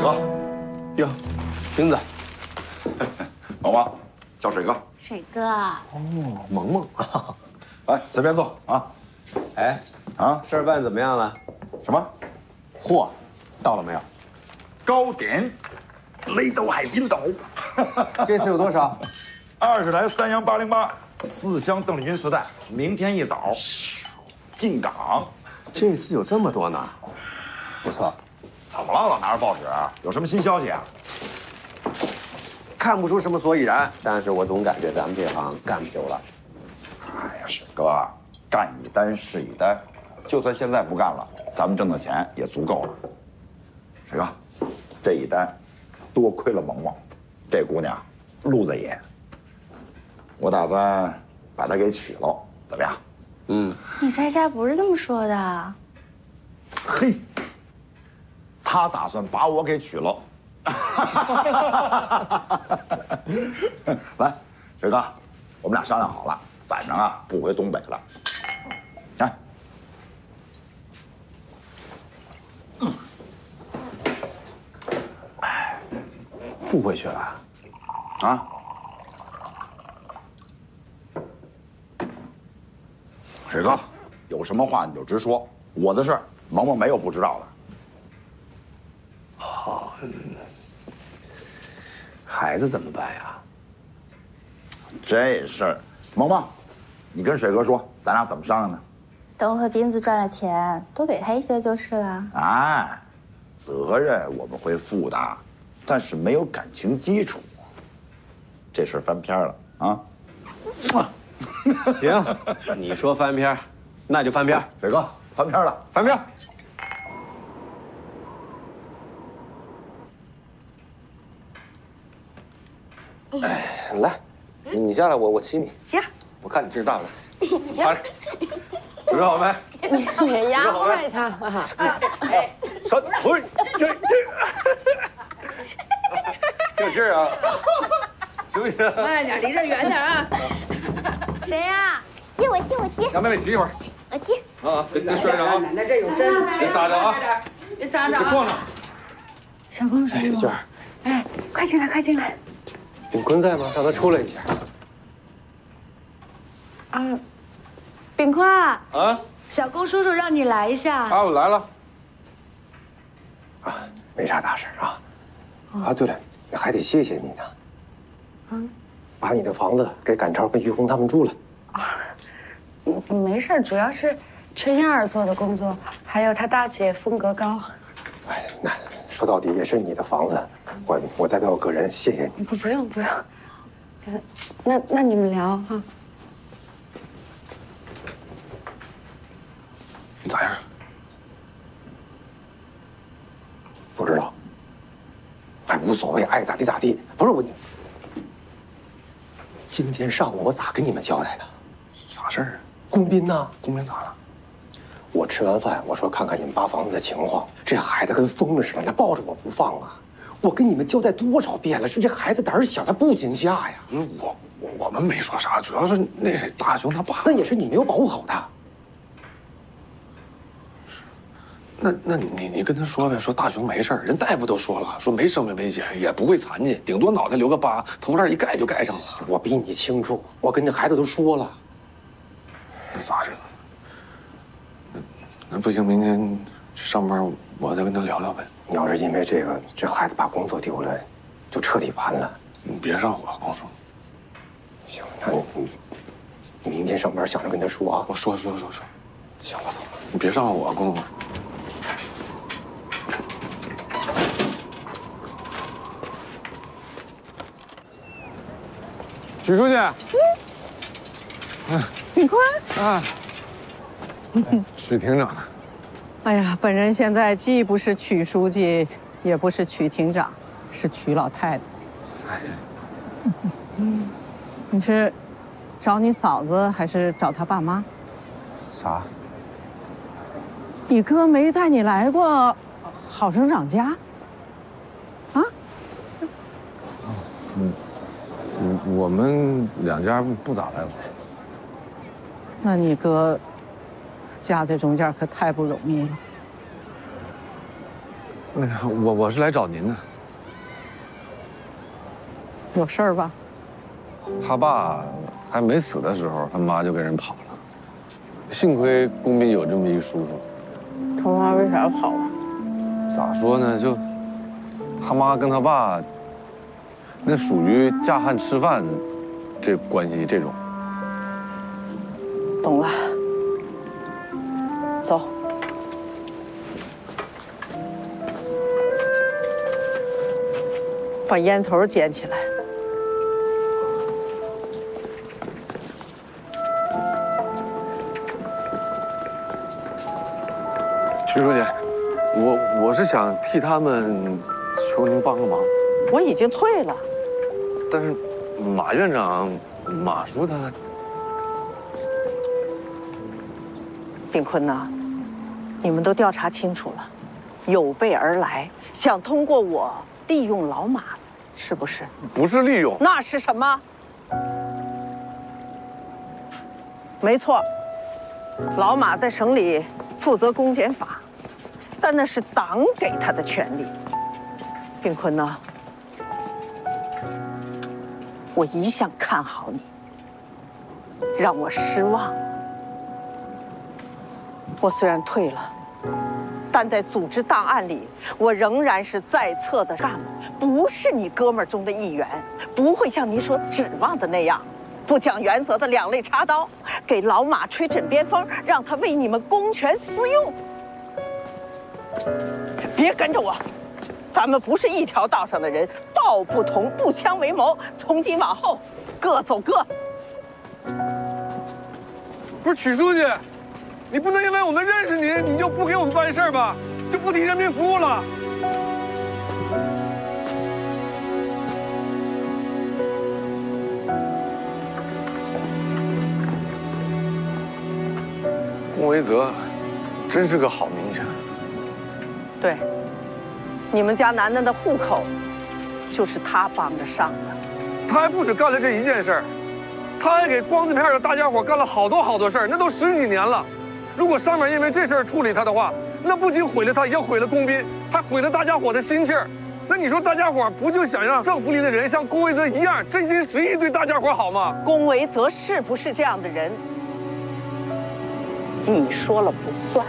水哥，哟，英子，萌萌叫水哥。水哥。哦，萌萌啊，来随便坐啊。哎，啊，事儿办怎么样了？什么？货到了没有？糕点，雷斗海滨岛。这次有多少？20来三洋808，4箱邓丽君磁带，明天一早进港。这次有这么多呢，不错。怎么了，老拿着报纸？有什么新消息啊？看不出什么所以然，但是我总感觉咱们这行干不久了。哎呀，水哥，干一单是一单，就算现在不干了，咱们挣的钱也足够了。水哥，这一单多亏了萌萌，这姑娘路子野。 我打算把他给娶了，怎么样？嗯，你在家不是这么说的。嘿，他打算把我给娶了。来，水哥，我们俩商量好了，反正啊不回东北了。来，不回去了？啊？ 水哥，有什么话你就直说，我的事儿萌萌没有不知道的。好，孩子怎么办呀？这事儿，萌萌，你跟水哥说，咱俩怎么商量呢？等我和斌子赚了钱，多给他一些就是了。哎，责任我们会负的，但是没有感情基础，这事儿翻篇了啊。行，你说翻篇，那就翻篇。水哥，翻篇了，翻篇。哎，来，你下来，我骑你。行，我看你劲儿大不大。行，准备好没？你别压坏他了。哎，三，嘿，这劲儿啊，行不行？慢点，离这远点啊。 谁呀？接我骑，我骑。让妹妹骑一会儿。我骑。啊，别摔着啊！奶奶这有针，别扎着啊！别扎着，别撞着。小公主，娟儿，哎，快进来，快进来。炳坤在吗？让他出来一下。啊，炳坤。啊。小公叔叔让你来一下。啊，我来了。啊，没啥大事啊。啊，对了，还得谢谢你呢。嗯。 把你的房子给赶超跟于红他们住了啊，没事，主要是陈燕儿做的工作，还有她大姐风格高。哎，那说到底也是你的房子，我代表我个人谢谢你。不用不用，那你们聊哈。你咋样？不知道。哎，无所谓，爱咋地咋地。不是我。 今天上午我咋跟你们交代的？啥事儿啊？龚斌呐，龚斌咋了？我吃完饭我说看看你们扒房子的情况，这孩子跟疯了似的，他抱着我不放啊！我跟你们交代多少遍了，说这孩子胆儿小，他不惊吓呀。嗯，我们没说啥，主要是那大熊他爸，那也是你没有保护好他。是，那你跟他说呗，说大熊没事儿，人大夫都说了，说没生命危险，也不会残疾，顶多脑袋留个疤，头上一盖就盖上了。我比你清楚，我跟那孩子都说了。那咋整？那不行，明天上班我再跟他聊聊呗。你要是因为这个，这孩子把工作丢了，就彻底完了。你别上火，光叔。行，那你明天上班想着跟他说啊。我说。行，我走了。你别上火，光叔。 许书记，嗯，炳坤啊，许庭长，哎呀，本人现在既不是曲书记，也不是曲庭长，是曲老太太。嗯，你是找你嫂子还是找她爸妈？啥？你哥没带你来过郝省长家？啊？嗯。 我们两家不咋来往。那你哥夹在中间可太不容易了。那个，我是来找您的。有事儿吧？他爸还没死的时候，他妈就给人跑了。幸亏工兵有这么一叔叔。他妈为啥跑啊？咋说呢？就他妈跟他爸，那属于嫁汉吃饭这关系这种。懂了。走。 把烟头捡起来。徐书记，我是想替他们求您帮个忙。我已经退了。但是马院长、马叔他……炳坤呐，你们都调查清楚了，有备而来，想通过我利用老马。 是不是？不是利用，那是什么？没错，老马在省里负责公检法，但那是党给他的权利。炳坤呢？我一向看好你，让我失望。我虽然退了，但在组织档案里，我仍然是在册的干部。 不是你哥们儿中的一员，不会像你所指望的那样，不讲原则的两肋插刀，给老马吹枕边风，让他为你们公权私用。别跟着我，咱们不是一条道上的人，道不同不相为谋。从今往后，各走各。不是曲书记，你不能因为我们认识您，你就不给我们办事吧？就不替人民服务了？ 龚维泽真是个好名下。对，你们家楠楠的户口就是他帮着上的。他还不止干了这一件事儿，他还给光字片的大家伙干了好多事儿，那都十几年了。如果上面因为这事儿处理他的话，那不仅毁了他，也毁了工兵，还毁了大家伙的心气儿。那你说大家伙不就想让政府里的人像龚维泽一样真心实意对大家伙好吗？龚维泽是不是这样的人？ 你说了不算。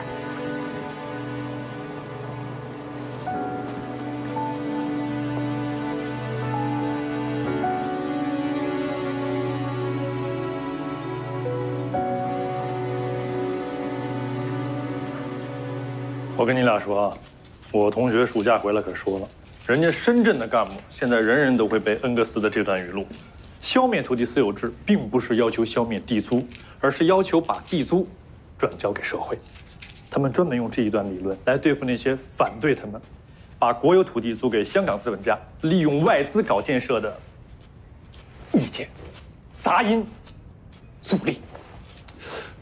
我跟你俩说啊，我同学暑假回来可说了，人家深圳的干部现在人人都会背恩格斯的这段语录。 消灭土地私有制，并不是要求消灭地租，而是要求把地租 转交给社会，他们专门用这一段理论来对付那些反对他们，把国有土地租给香港资本家，利用外资搞建设的意见、杂音、阻力。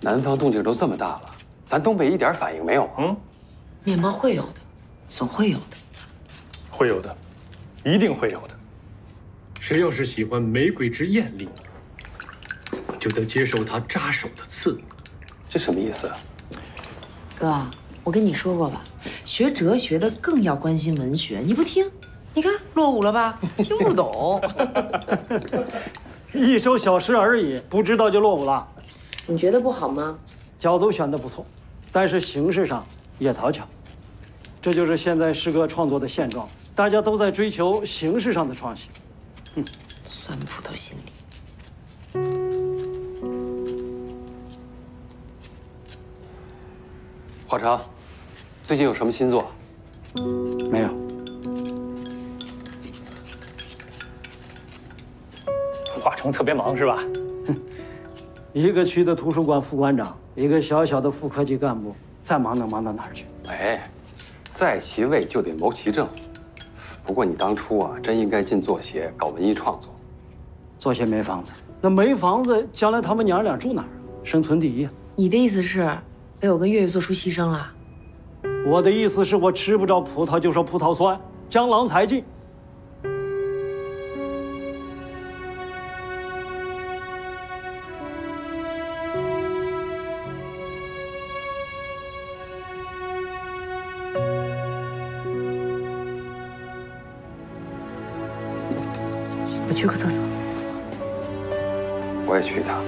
南方动静都这么大了，咱东北一点反应没有啊？嗯，面包会有的，总会有的，会有的，一定会有的。谁要是喜欢玫瑰之艳丽，就得接受它扎手的刺。 这什么意思啊？哥，我跟你说过吧，学哲学的更要关心文学，你不听，你看落伍了吧？听不懂，一首小诗而已，不知道就落伍了。你觉得不好吗？角度选的不错，但是形式上也讨巧，这就是现在诗歌创作的现状，大家都在追求形式上的创新。哼，酸葡萄心理。 华成，最近有什么新作？没有。华成特别忙是吧？一个区的图书馆副馆长，一个小小的副科级干部，再忙能忙到哪儿去？哎，在其位就得谋其政。不过你当初啊，真应该进作协搞文艺创作。作协没房子，那没房子，将来他们娘俩住哪儿？生存第一啊！你的意思是？ 被我跟月月做出牺牲了。我的意思是我吃不着葡萄就说葡萄酸，江郎才尽。我去个厕所。我也去一趟。